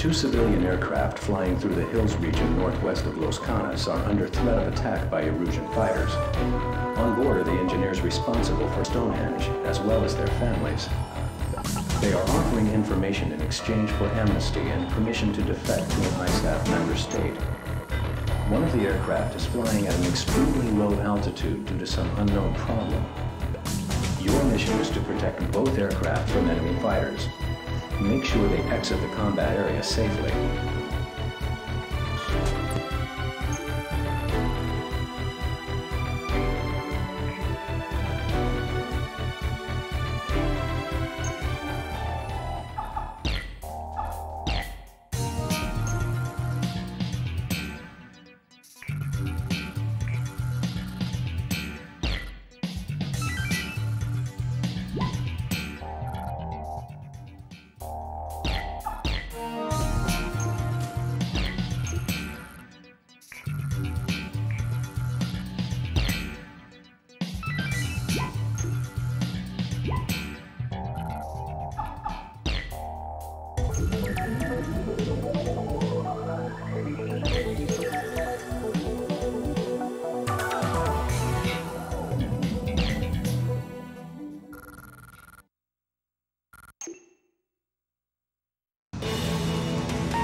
Two civilian aircraft flying through the hills region northwest of Los Canas are under threat of attack by Erusean fighters. On board are the engineers responsible for Stonehenge, as well as their families. They are offering information in exchange for amnesty and permission to defect to an ISAF member state. One of the aircraft is flying at an extremely low altitude due to some unknown problem. Your mission is to protect both aircraft from enemy fighters. Make sure they exit the combat area safely.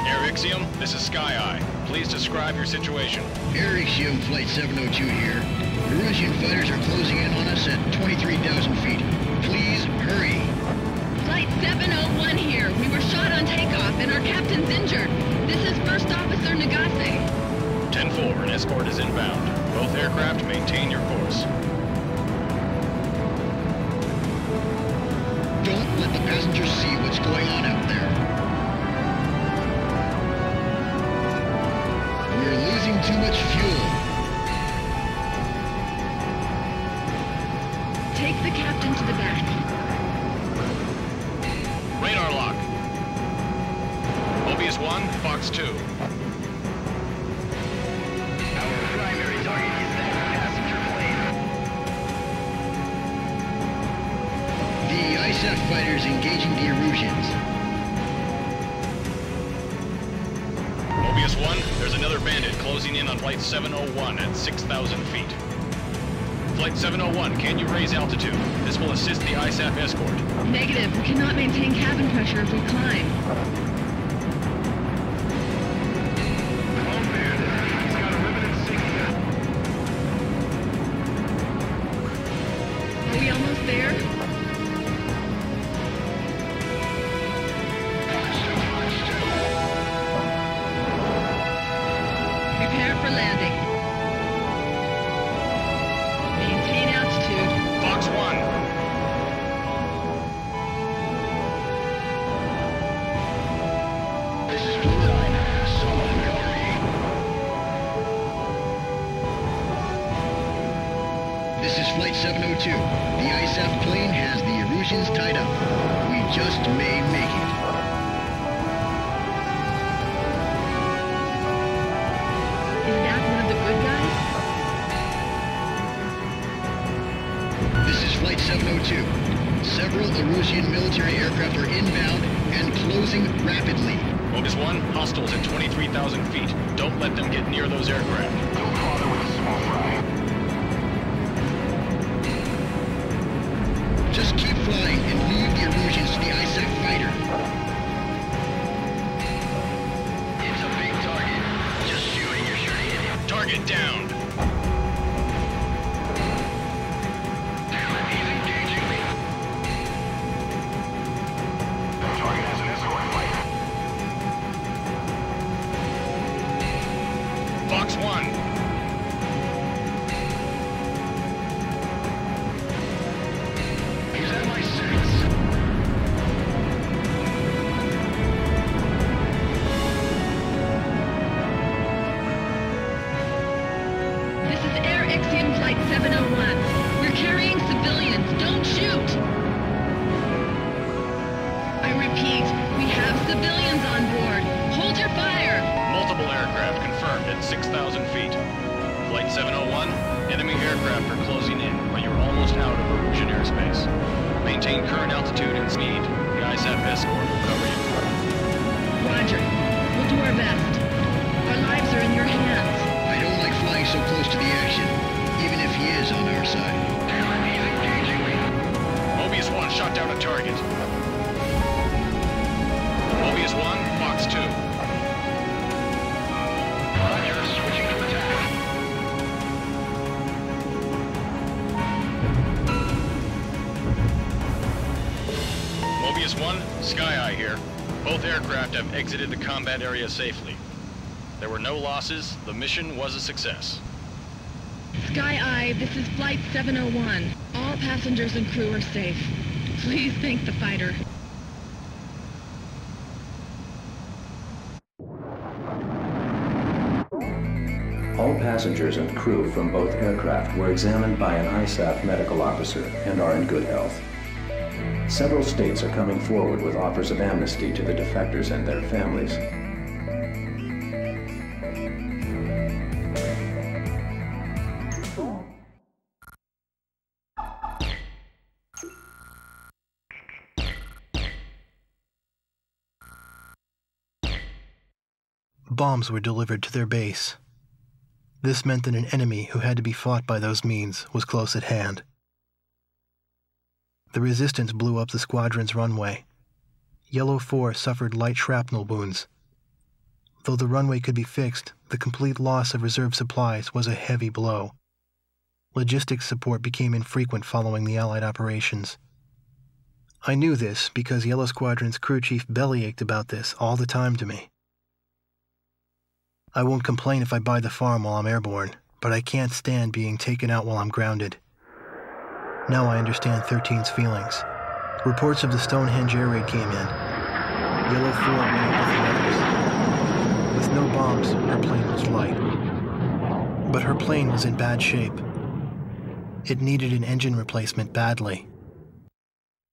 Air Axiom, this is Sky Eye. Please describe your situation. Air Axiom Flight 702 here. The Russian fighters are closing in on us at 23,000 feet. Please hurry. Flight 701 here. We were shot on takeoff and our captain's injured. This is First Officer Nagase. 10-4, an escort is inbound. Both aircraft maintain your course. Don't let the passengers see what's going on out there. We're losing too much fuel. Take the captain to the back. Radar lock. Mobius 1, Fox 2. Our primary target is that passenger plane. The ISAF fighters engaging the Eruseans. One, there's another bandit closing in on Flight 701 at 6,000 feet. Flight 701, can you raise altitude? This will assist the ISAF escort. Negative. We cannot maintain cabin pressure if we climb. Oh man, he's got a limited signal. Are we almost there? This is Flight 702. The ISAF plane has the Eruseans tied up. We just may make it. Is that one of the good guys? This is Flight 702. Several Erusean military aircraft are inbound and closing rapidly. Focus 1, hostiles at 23,000 feet. Don't let them get near those aircraft. Don't bother with a small fry. Just keep flying and leave the Eruseans to the ISAF fighter. It's a big target. Just shoot and you're sure to hit him. Target down. Damn, he's engaging me. The target has an escort fighter. Fox 1. Maintain current altitude and speed. The ISAF escort will cover you. Roger. your best. Our lives are in your hands. I don't like flying so close to the action, even if he is on our side. He's engaging me. Mobius 1 shot down a target. Mobius 1, Fox 2. Roger, switching to attack. Mobius 1, Sky Eye here. Both aircraft have exited the combat area safely. There were no losses. The mission was a success. Sky Eye, this is Flight 701. All passengers and crew are safe. Please thank the fighter. All passengers and crew from both aircraft were examined by an ISAF medical officer and are in good health. Several states are coming forward with offers of amnesty to the defectors and their families. Bombs were delivered to their base. This meant that an enemy who had to be fought by those means was close at hand. The resistance blew up the squadron's runway. Yellow Four suffered light shrapnel wounds. Though the runway could be fixed, the complete loss of reserve supplies was a heavy blow. Logistics support became infrequent following the Allied operations. I knew this because Yellow Squadron's crew chief bellyached about this all the time to me. I won't complain if I buy the farm while I'm airborne, but I can't stand being taken out while I'm grounded. Now I understand 13's feelings. Reports of the Stonehenge air raid came in. Yellow Four went up with the others. With no bombs, her plane was light. But her plane was in bad shape. It needed an engine replacement badly.